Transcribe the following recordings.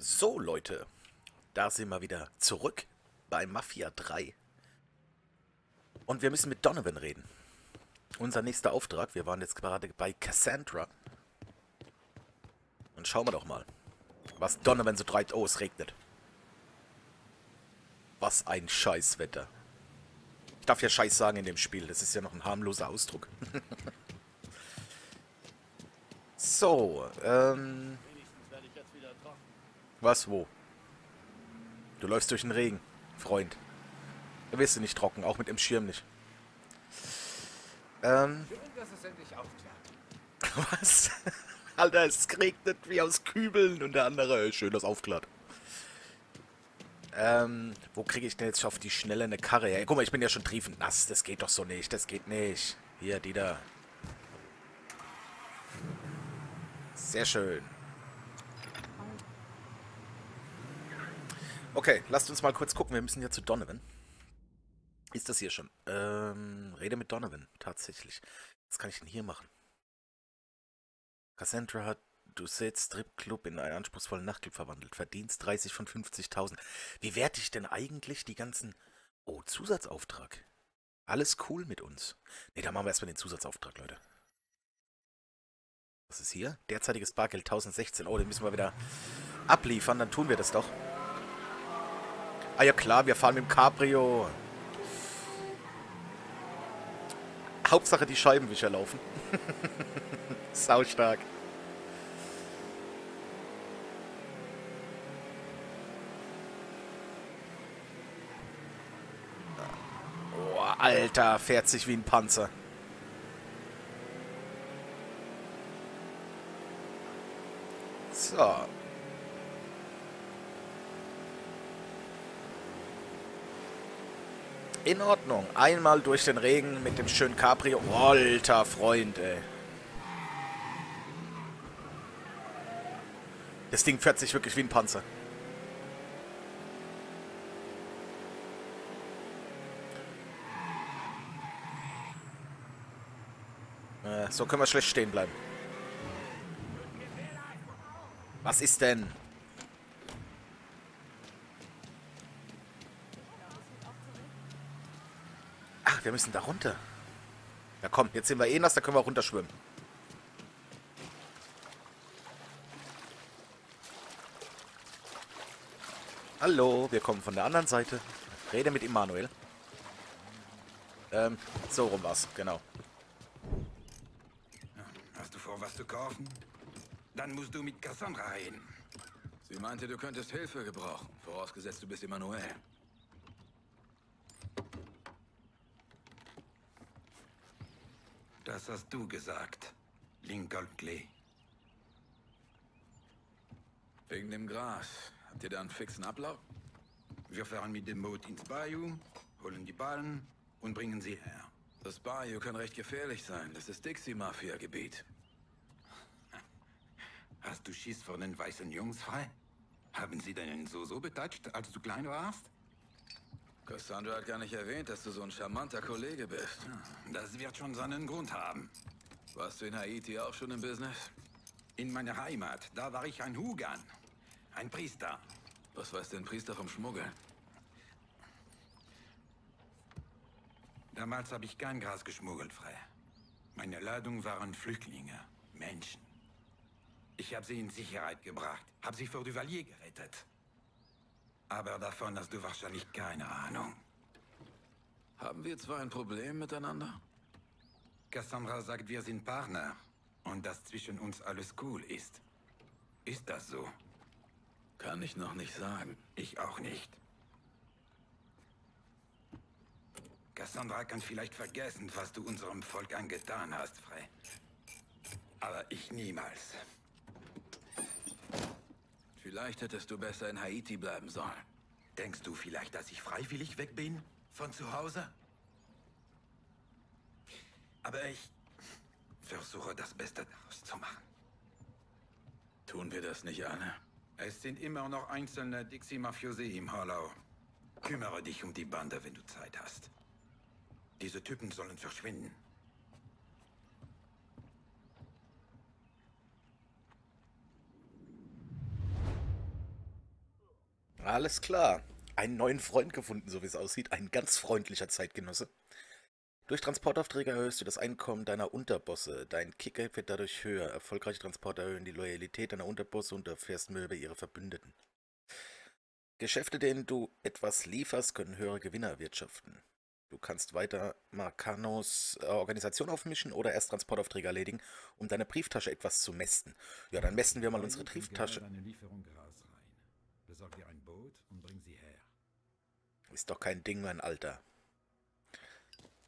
So Leute, da sind wir wieder zurück bei Mafia 3 und wir müssen mit Donovan reden. Unser nächster Auftrag, wir waren jetzt gerade bei Cassandra und schauen wir doch mal, was Donovan so treibt. Oh, es regnet. Was ein Scheißwetter. Ich darf ja Scheiß sagen in dem Spiel, das ist ja noch ein harmloser Ausdruck. So, was, wo? Du läufst durch den Regen, Freund. Da wirst du nicht trocken, auch mit dem Schirm nicht. Schön, dass es endlich aufklart. Was? Alter, es regnet wie aus Kübeln und der andere, schön, dass aufklart. Wo kriege ich denn jetzt auf die Schnelle eine Karre her? Guck mal, ich bin ja schon triefend nass, das geht doch so nicht, das geht nicht. Hier, die da. Sehr schön. Okay, lasst uns mal kurz gucken. Wir müssen ja zu Donovan. Ist das hier schon? Rede mit Donovan, tatsächlich. Was kann ich denn hier machen? Cassandra hat Ducets Strip Club in einen anspruchsvollen Nachtclub verwandelt. Verdienst 30 von 50.000. Wie werte ich denn eigentlich die ganzen... Oh, Zusatzauftrag. Alles cool mit uns. Ne, da machen wir erstmal den Zusatzauftrag, Leute. Was ist hier? Derzeitiges Bargeld 1016. Oh, den müssen wir wieder abliefern. Dann tun wir das doch. Ah ja klar, wir fahren mit dem Cabrio. Hauptsache die Scheibenwischer laufen. Sau stark. Oh, Alter, fährt sich wie ein Panzer. So. In Ordnung. Einmal durch den Regen mit dem schönen Cabrio. Alter Freund, ey. Das Ding fährt sich wirklich wie ein Panzer. So können wir schlecht stehen bleiben. Was ist denn? Wir müssen da runter. Ja komm, jetzt sind wir eh nass, da können wir auch runterschwimmen. Hallo, wir kommen von der anderen Seite. Rede mit Immanuel. So rum war's, genau. Hast du vor, was zu kaufen? Dann musst du mit Cassandra reden. Sie meinte, du könntest Hilfe gebrauchen, vorausgesetzt du bist Immanuel. Das hast du gesagt, Lincoln Clay. Wegen dem Gras. Habt ihr da einen fixen Ablauf? Wir fahren mit dem Boot ins Bayou, holen die Ballen und bringen sie her. Das Bayou kann recht gefährlich sein. Das ist Dixie-Mafia-Gebiet. Hast du Schiss vor den weißen Jungs frei? Haben sie deinen So-So betatscht, als du klein warst? Cassandra hat gar nicht erwähnt, dass du so ein charmanter Kollege bist. Das wird schon seinen Grund haben. Warst du in Haiti auch schon im Business? In meiner Heimat, da war ich ein Hugan. Ein Priester. Was weiß denn Priester vom Schmuggeln? Damals habe ich kein Gras geschmuggelt, Frey. Meine Ladung waren Flüchtlinge, Menschen. Ich habe sie in Sicherheit gebracht, habe sie vor Duvalier gerettet. Aber davon hast du wahrscheinlich keine Ahnung. Haben wir zwar ein Problem miteinander? Cassandra sagt, wir sind Partner und dass zwischen uns alles cool ist. Ist das so? Kann ich noch nicht sagen. Ich auch nicht. Cassandra kann vielleicht vergessen, was du unserem Volk angetan hast, Frey. Aber ich niemals. Vielleicht hättest du besser in Haiti bleiben sollen. Denkst du vielleicht, dass ich freiwillig weg bin? Von zu Hause? Aber ich versuche, das Beste daraus zu machen. Tun wir das nicht alle? Es sind immer noch einzelne Dixie-Mafiosi im Hollow. Kümmere dich um die Bande, wenn du Zeit hast. Diese Typen sollen verschwinden. Alles klar. Einen neuen Freund gefunden, so wie es aussieht. Ein ganz freundlicher Zeitgenosse. Durch Transportaufträge erhöhst du das Einkommen deiner Unterbosse. Dein Kickgeld wird dadurch höher. Erfolgreiche Transporte erhöhen die Loyalität deiner Unterbosse und erfährst mehr über ihre Verbündeten. Geschäfte, denen du etwas lieferst, können höhere Gewinne erwirtschaften. Du kannst weiter Marcanos Organisation aufmischen oder erst Transportaufträge erledigen, um deine Brieftasche etwas zu mästen. Ja, dann mästen wir mal unsere Brieftasche. Besorg dir ein Boot und bring sie her. Ist doch kein Ding, mein Alter.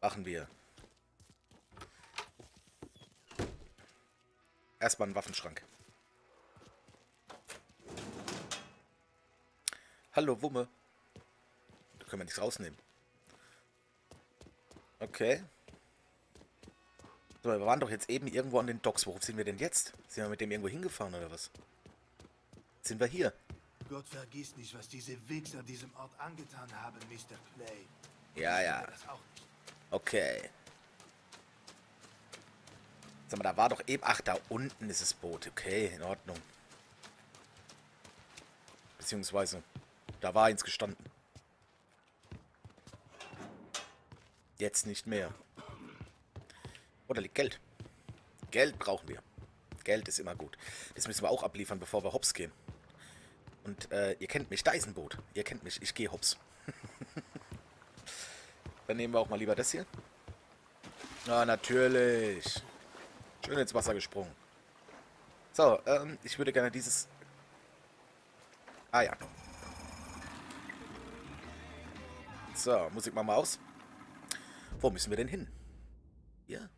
Machen wir. Erstmal einen Waffenschrank. Hallo, Wumme. Da können wir nichts rausnehmen. Okay. So, wir waren doch jetzt eben irgendwo an den Docks. Worauf sind wir denn jetzt? Sind wir mit dem irgendwo hingefahren oder was? Jetzt sind wir hier. Gott vergiss nicht, was diese Wichser diesem Ort angetan haben, Mr. Clay. Ja, ja. Okay. Sag mal, da war doch eben... Ach, da unten ist das Boot. Okay, in Ordnung. Beziehungsweise, da war eins gestanden. Jetzt nicht mehr. Oh, da liegt Geld. Geld brauchen wir. Geld ist immer gut. Das müssen wir auch abliefern, bevor wir hops gehen. Und ihr kennt mich, da ist ein Boot. Ihr kennt mich, ich gehe hops. Dann nehmen wir auch mal lieber das hier. Ah, natürlich. Schön ins Wasser gesprungen. So, ich würde gerne dieses... Ah ja. So, Musik machen wir aus. Wo müssen wir denn hin? Ja.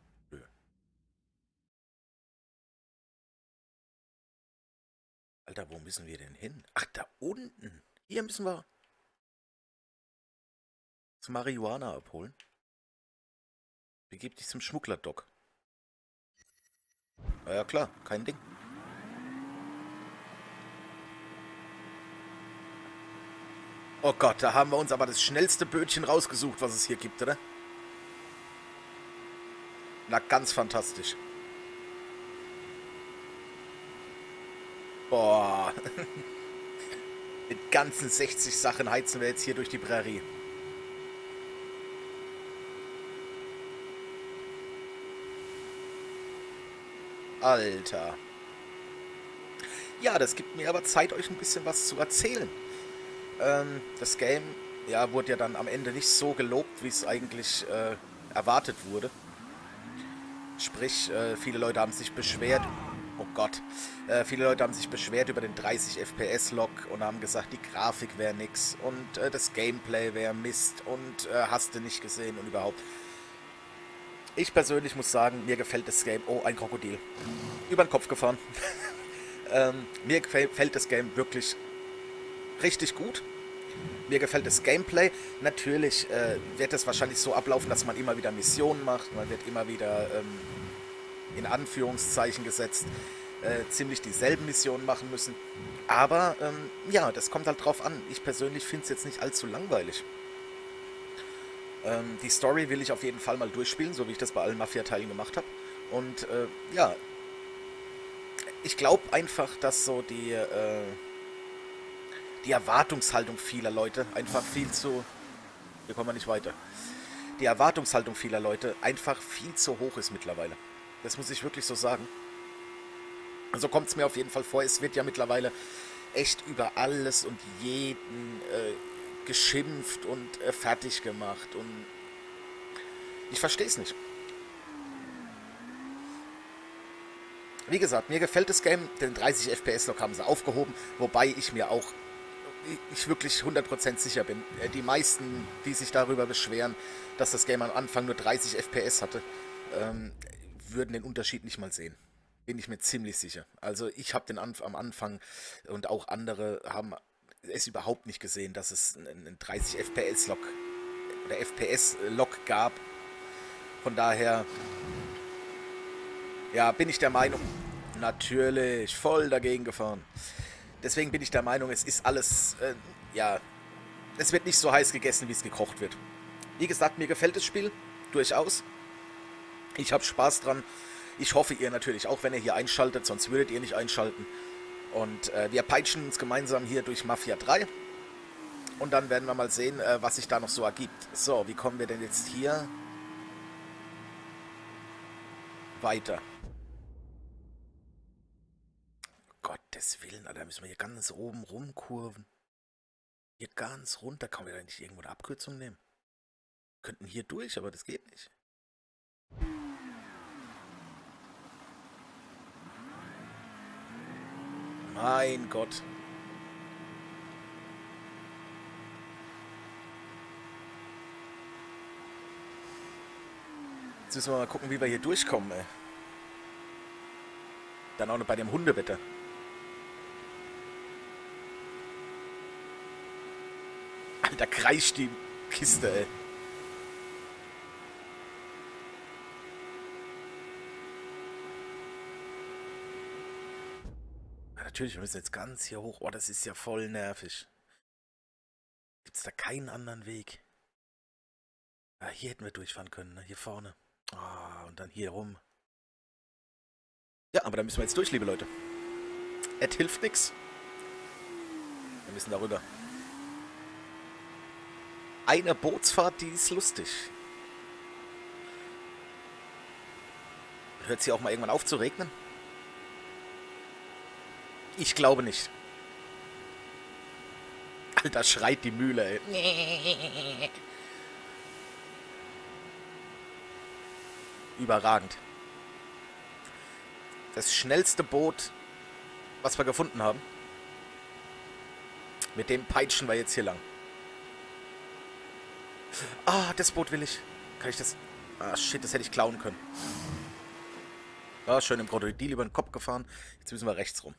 Alter, wo müssen wir denn hin? Ach, da unten. Hier müssen wir zum Marihuana abholen. Begib dich zum Schmuggler-Dock. Na ja, klar. Kein Ding. Oh Gott, da haben wir uns aber das schnellste Bötchen rausgesucht, was es hier gibt, oder? Na, ganz fantastisch. Boah. Mit ganzen 60 Sachen heizen wir jetzt hier durch die Prärie. Alter. Ja, das gibt mir aber Zeit, euch ein bisschen was zu erzählen. Das Game ja, wurde ja dann am Ende nicht so gelobt, wie es eigentlich erwartet wurde. Sprich, viele Leute haben sich beschwert. Oh Gott. Viele Leute haben sich beschwert über den 30 FPS-Log und haben gesagt, die Grafik wäre nix und das Gameplay wäre Mist und hast du nicht gesehen und überhaupt. Ich persönlich muss sagen, mir gefällt das Game... Oh, ein Krokodil. Über den Kopf gefahren. Mir gefällt das Game wirklich richtig gut. Mir gefällt das Gameplay. Natürlich wird es wahrscheinlich so ablaufen, dass man immer wieder Missionen macht. Man wird immer wieder... in Anführungszeichen gesetzt, ziemlich dieselben Missionen machen müssen. Aber, ja, das kommt halt drauf an. Ich persönlich finde es jetzt nicht allzu langweilig. Die Story will ich auf jeden Fall mal durchspielen, so wie ich das bei allen Mafia-Teilen gemacht habe. Und, ja, ich glaube einfach, dass so die Erwartungshaltung vieler Leute einfach viel zu... Hier kommen wir nicht weiter. Die Erwartungshaltung vieler Leute einfach viel zu hoch ist mittlerweile. Das muss ich wirklich so sagen. So kommt es mir auf jeden Fall vor. Es wird ja mittlerweile echt über alles und jeden geschimpft und fertig gemacht. Und ich verstehe es nicht. Wie gesagt, mir gefällt das Game. Den 30 FPS-Log haben sie aufgehoben. Wobei ich mir auch nicht wirklich 100% sicher bin. Die meisten, die sich darüber beschweren, dass das Game am Anfang nur 30 FPS hatte, würden den Unterschied nicht mal sehen. Bin ich mir ziemlich sicher. Also ich habe den am Anfang und auch andere haben es überhaupt nicht gesehen, dass es einen 30 FPS-Log oder FPS-Log gab. Von daher ja, bin ich der Meinung, natürlich voll dagegen gefahren. Deswegen bin ich der Meinung, es ist alles, ja, es wird nicht so heiß gegessen, wie es gekocht wird. Wie gesagt, mir gefällt das Spiel durchaus. Ich habe Spaß dran. Ich hoffe, ihr natürlich auch, wenn ihr hier einschaltet. Sonst würdet ihr nicht einschalten. Und wir peitschen uns gemeinsam hier durch Mafia 3. Und dann werden wir mal sehen, was sich da noch so ergibt. So, wie kommen wir denn jetzt hier weiter? Gottes Willen, Alter, müssen wir hier ganz oben rumkurven. Hier ganz runter. Kann man da nicht irgendwo eine Abkürzung nehmen? Wir könnten hier durch, aber das geht nicht. Mein Gott. Jetzt müssen wir mal gucken, wie wir hier durchkommen, ey. Dann auch noch bei dem Hundewetter. Alter, kreischt die Kiste, ey. Ja, natürlich, wir müssen jetzt ganz hier hoch. Oh, das ist ja voll nervig. Gibt's da keinen anderen Weg? Ja, hier hätten wir durchfahren können, ne? Hier vorne. Ah, und dann hier rum. Ja, aber da müssen wir jetzt durch, liebe Leute. Es hilft nichts. Wir müssen da rüber. Eine Bootsfahrt, die ist lustig. Hört es hier auch mal irgendwann auf zu regnen? Ich glaube nicht. Alter, schreit die Mühle, ey. Nee. Überragend. Das schnellste Boot, was wir gefunden haben. Mit dem peitschen wir jetzt hier lang. Ah, das Boot will ich. Kann ich das... Ah, shit, das hätte ich klauen können. Ah, schön im Krokodil über den Kopf gefahren. Jetzt müssen wir rechts rum.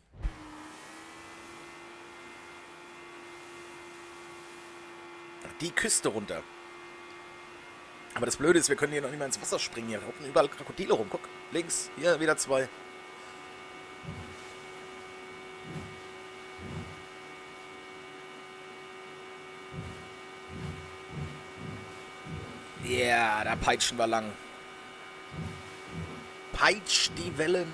Die Küste runter. Aber das Blöde ist, wir können hier noch nicht mal ins Wasser springen. Hier hocken überall Krokodile rum. Guck, links, hier wieder zwei. Ja, yeah, da peitschen wir lang. Peitsch die Wellen.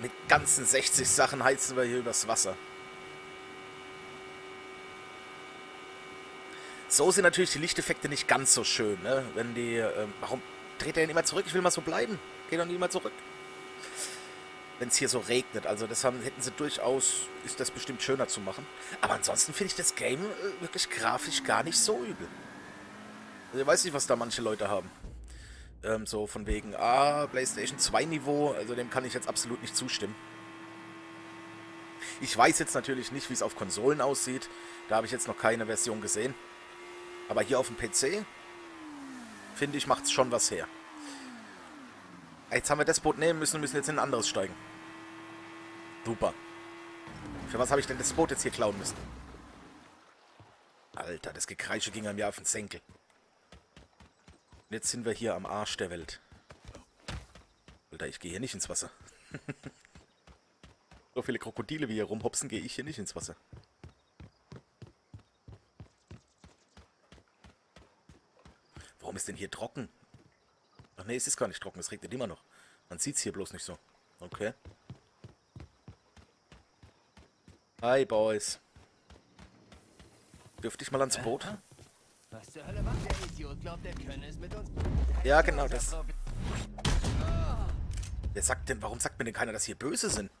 Mit ganzen 60 Sachen heizen wir hier übers Wasser. So sind natürlich die Lichteffekte nicht ganz so schön, ne? Wenn die... warum dreht er denn immer zurück? Ich will mal so bleiben. Geh doch nicht mal zurück. Wenn es hier so regnet. Also das haben, hätten sie durchaus... Ist das bestimmt schöner zu machen. Aber ansonsten finde ich das Game wirklich grafisch gar nicht so übel. Also ich weiß nicht, was da manche Leute haben. So von wegen, ah, PlayStation 2 Niveau. Also dem kann ich jetzt absolut nicht zustimmen. Ich weiß jetzt natürlich nicht, wie es auf Konsolen aussieht. Da habe ich jetzt noch keine Version gesehen. Aber hier auf dem PC, finde ich, macht es schon was her. Jetzt haben wir das Boot nehmen müssen und müssen jetzt in ein anderes steigen. Super. Für was habe ich denn das Boot jetzt hier klauen müssen? Alter, das Gekreische ging einem ja auf den Senkel. Und jetzt sind wir hier am Arsch der Welt. Alter, ich gehe hier nicht ins Wasser. So viele Krokodile wie hier rumhopsen, gehe ich hier nicht ins Wasser. Warum ist denn hier trocken? Ach nee, es ist gar nicht trocken, es regnet immer noch. Man sieht es hier bloß nicht so. Okay. Hi, Boys. Dürfte ich mal ans Boot? Was zur Hölle macht der Idiot? Glaubt, der könne es mit uns? Ja, genau das. Wer sagt denn, warum sagt mir denn keiner, dass hier böse sind?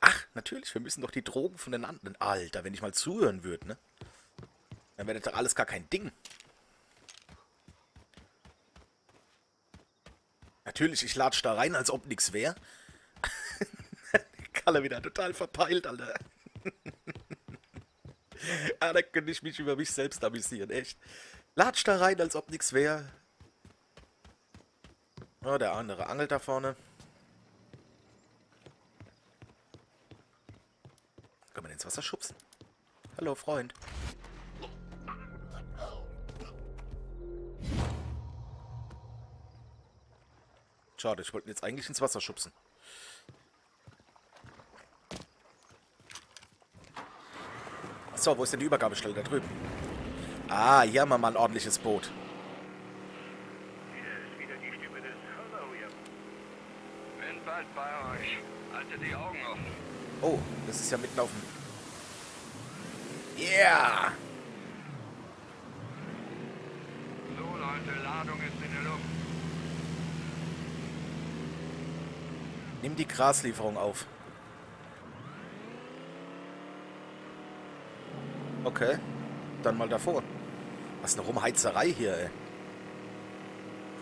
Ach, natürlich, wir müssen doch die Drogen von den anderen... Alter, wenn ich mal zuhören würde, ne? Dann wäre das doch alles gar kein Ding. Natürlich, ich latsch da rein, als ob nichts wäre. Kalle wieder total verpeilt, Alter. Ah, da könnte ich mich über mich selbst amüsieren, echt. Latsch da rein, als ob nichts wäre. Oh, der andere angelt da vorne. Können wir den ins Wasser schubsen? Hallo, Freund. Schade, ich wollte ihn jetzt eigentlich ins Wasser schubsen. Achso, wo ist denn die Übergabestelle? Da drüben. Ah, hier haben wir mal ein ordentliches Boot. Hier ist wieder die Stimme des Hallo, ihr. Bin bald bei euch. Haltet die Augen offen. Oh, das ist ja mitten auf dem... Yeah! So Leute, Ladung ist in der Luft. Nimm die Graslieferung auf. Okay, dann mal davor. Was eine Rumheizerei hier, ey.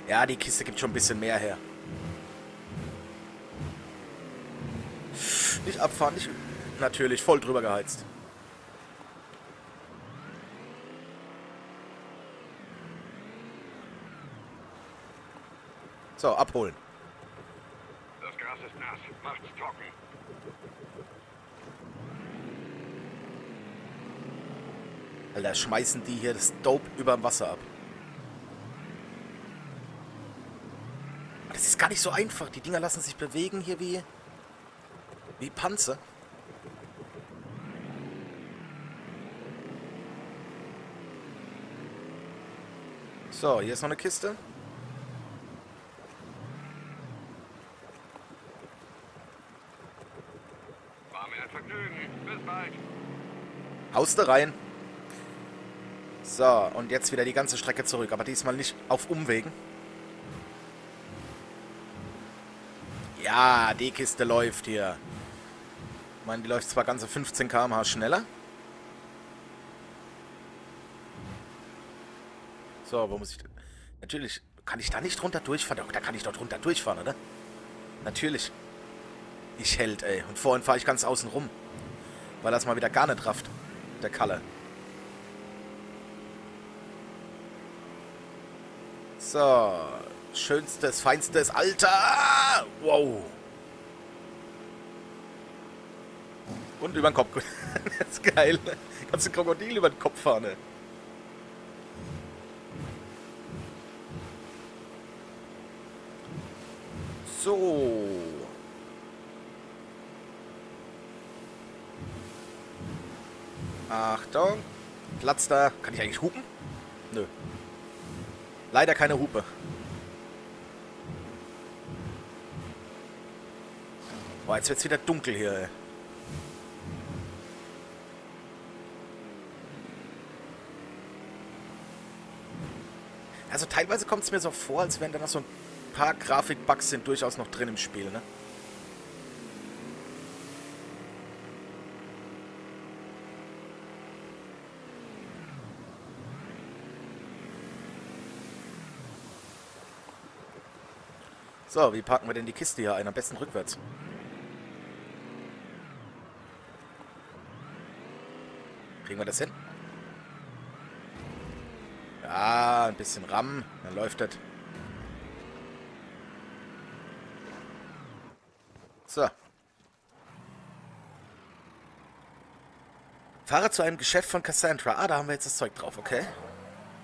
Ja, die Kiste gibt schon ein bisschen mehr her. Nicht abfahren, nicht... Natürlich, voll drüber geheizt. So, abholen. Das Gras ist nass, macht's trocken. Alter, schmeißen die hier das Dope überm Wasser ab. Das ist gar nicht so einfach. Die Dinger lassen sich bewegen hier wie Panzer. So, hier ist noch eine Kiste. War mir ein Vergnügen. Bis bald. Haust da rein. So, und jetzt wieder die ganze Strecke zurück, aber diesmal nicht auf Umwegen. Ja, die Kiste läuft hier. Ich meine, die läuft zwar ganze 15 km/h schneller. So, wo muss ich denn? Natürlich, kann ich da nicht runter durchfahren? Doch, da kann ich doch runter durchfahren, oder? Natürlich. Ich hält, ey. Und vorhin fahre ich ganz außen rum. Weil das mal wieder gar nicht rafft, der Kalle. So, schönstes, feinstes Alter! Wow! Und über den Kopf. Das ist geil. Kannst du ein Krokodil über den Kopf fahren, ey. So. Achtung. Platz da. Kann ich eigentlich hupen? Nö. Leider keine Hupe. Boah, jetzt wird's wieder dunkel hier, ey. Also teilweise kommt es mir so vor, als wären da noch so ein paar Grafikbugs sind durchaus noch drin im Spiel, ne? So, wie parken wir denn die Kiste hier ein? Am besten rückwärts. Kriegen wir das hin? Ja, ein bisschen rammen, dann läuft das. So. Fahre zu einem Geschäft von Cassandra. Ah, da haben wir jetzt das Zeug drauf, okay.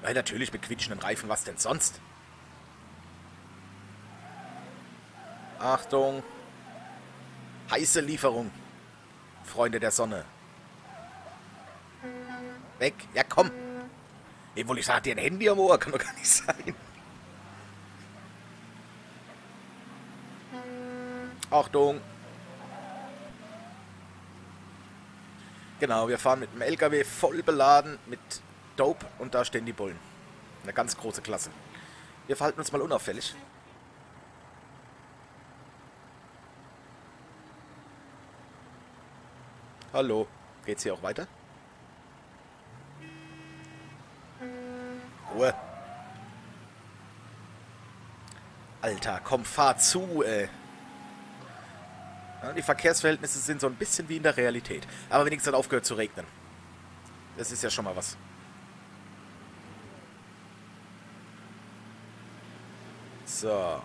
Weil natürlich mit quietschenden Reifen, was denn sonst? Achtung. Heiße Lieferung. Freunde der Sonne. Weg. Ja, komm. Obwohl ich sage, dir ein Handy am Ohr. Kann doch gar nicht sein. Achtung. Genau, wir fahren mit dem LKW voll beladen mit Dope und da stehen die Bullen. Eine ganz große Klasse. Wir verhalten uns mal unauffällig. Hallo. Geht's hier auch weiter? Ruhe. Alter, komm, fahr zu, ey. Ja, die Verkehrsverhältnisse sind so ein bisschen wie in der Realität. Aber wenigstens hat aufgehört zu regnen. Das ist ja schon mal was. So.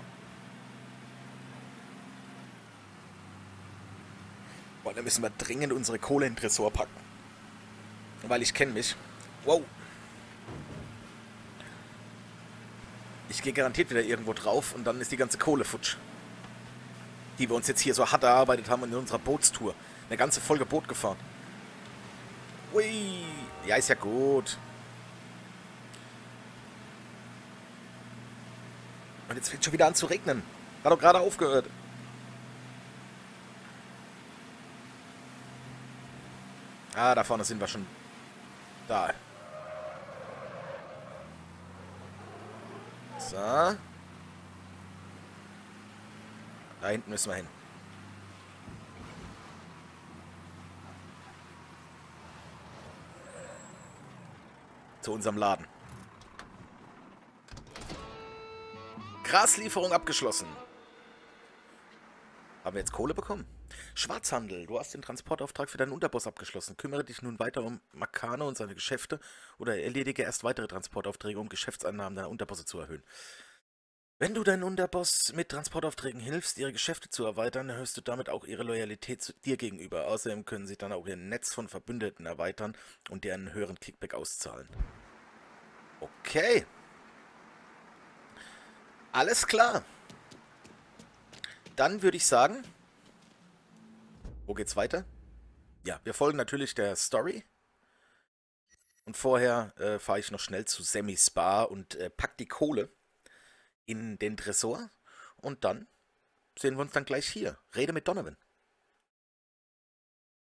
Da müssen wir dringend unsere Kohle in den Tresor packen. Weil ich kenne mich. Wow. Ich gehe garantiert wieder irgendwo drauf und dann ist die ganze Kohle futsch. Die wir uns jetzt hier so hart erarbeitet haben in unserer Bootstour. Eine ganze Folge Boot gefahren. Ui. Ja, ist ja gut. Und jetzt fängt schon wieder an zu regnen. Hat doch gerade aufgehört. Ah, da vorne sind wir schon. Da. So. Da hinten müssen wir hin. Zu unserem Laden. Graslieferung abgeschlossen. Haben wir jetzt Kohle bekommen? Schwarzhandel, du hast den Transportauftrag für deinen Unterboss abgeschlossen. Kümmere dich nun weiter um Marcano und seine Geschäfte oder erledige erst weitere Transportaufträge, um Geschäftseinnahmen deiner Unterbosse zu erhöhen. Wenn du deinen Unterboss mit Transportaufträgen hilfst, ihre Geschäfte zu erweitern, erhöhst du damit auch ihre Loyalität zu dir gegenüber. Außerdem können sie dann auch ihr Netz von Verbündeten erweitern und dir einen höheren Kickback auszahlen. Okay. Alles klar. Dann würde ich sagen... Wo geht's weiter? Ja, wir folgen natürlich der Story. Und vorher fahre ich noch schnell zu Semispa und pack die Kohle in den Tresor. Und dann sehen wir uns dann gleich hier. Rede mit Donovan.